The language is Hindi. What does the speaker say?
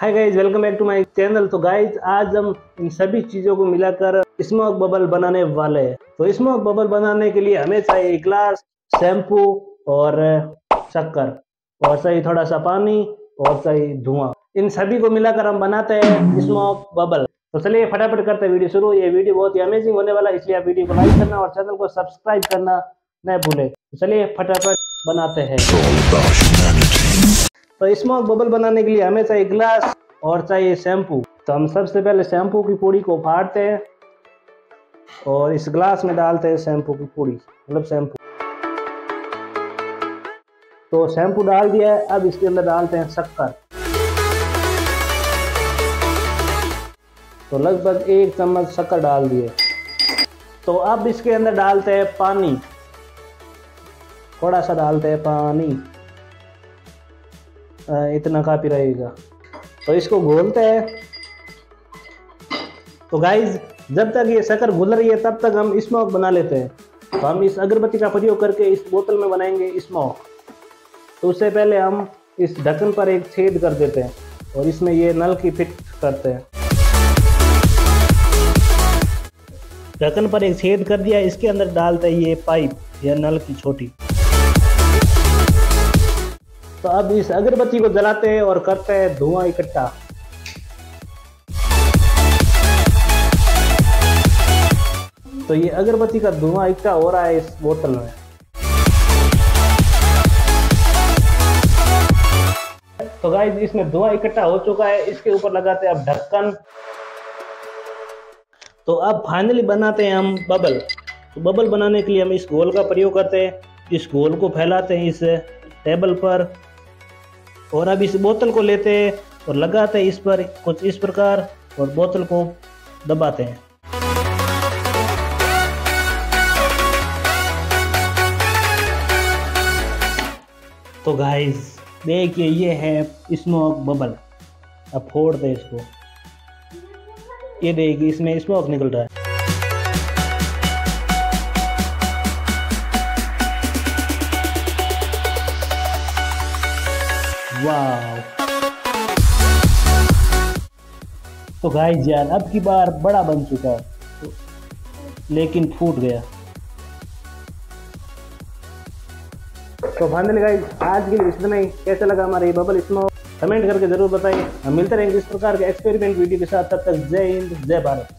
Hi guys, welcome back to my channel. तो गाइज आज हम इन सभी चीज़ों को मिलाकर स्मोक बबल बनाने वाले हैं। तो स्मोक बबल बनाने के लिए हमें चाहिए एक गिलास शैम्पू और शक्कर और चाहिए थोड़ा सा पानी और चाहिए धुआं। इन सभी को मिलाकर हम बनाते हैं स्मोक बबल। तो चलिए फटाफट करते हैं वीडियो शुरू। ये वीडियो बहुत ही अमेजिंग होने वाला है, इसलिए आप वीडियो को लाइक करना और चैनल को सब्सक्राइब करना न भूलें। तो चलिए फटाफट बनाते हैं। तो स्मोक बबल बनाने के लिए हमें चाहिए गिलास और चाहिए शैम्पू। तो हम सबसे पहले शैम्पू की पूड़ी को फाड़ते हैं और इस गिलास में डालते हैं शैम्पू की पूड़ी, मतलब शैम्पू। तो शैम्पू डाल दिया है, अब इसके अंदर डालते हैं शक्कर। तो लगभग 1 चम्मच शक्कर डाल दिए। तो अब इसके अंदर डालते हैं पानी, थोड़ा सा डालते हैं पानी, इतना काफी रहेगा। तो इसको घोलते हैं। तो गाइज जब तक ये शक्कर घुल रही है तब तक हम स्मोक बना लेते हैं। तो हम इस अगरबत्ती का प्रयोग करके इस बोतल में बनाएंगे स्मोक। तो उससे पहले हम इस ढक्कन पर एक छेद कर देते हैं और इसमें ये नल की फिट करते हैं। ढक्कन पर एक छेद कर दिया, इसके अंदर डालते हैं ये पाइप या नल की छोटी। तो अब इस अगरबत्ती को जलाते हैं और करते हैं धुआं इकट्ठा। तो ये अगरबत्ती का धुआं इकट्ठा हो रहा है इस बोतल में। तो गाइस इसमें धुआं इकट्ठा हो चुका है, इसके ऊपर लगाते हैं अब ढक्कन। तो अब फाइनली बनाते हैं हम बबल। तो बबल बनाने के लिए हम इस गोल का प्रयोग करते हैं। इस गोल को फैलाते हैं इस टेबल पर और अब इस बोतल को लेते हैं और लगाते हैं इस पर कुछ इस प्रकार और बोतल को दबाते हैं। तो गाइस देखिए ये है स्मोक बबल। अब फोड़ते हैं इसको, ये देखिए इसमें स्मोक निकल रहा है। वाह! तो गाइस यार अब की बार बड़ा बन चुका है, तो लेकिन फूट गया। तो फाइनली गाइस आज के लिए इतना ही। कैसा लगा हमारा ये बबल स्मोक, कमेंट करके जरूर बताइए। हम मिलते रहेंगे इस प्रकार के एक्सपेरिमेंट वीडियो के साथ। तब तक जय हिंद, जय भारत।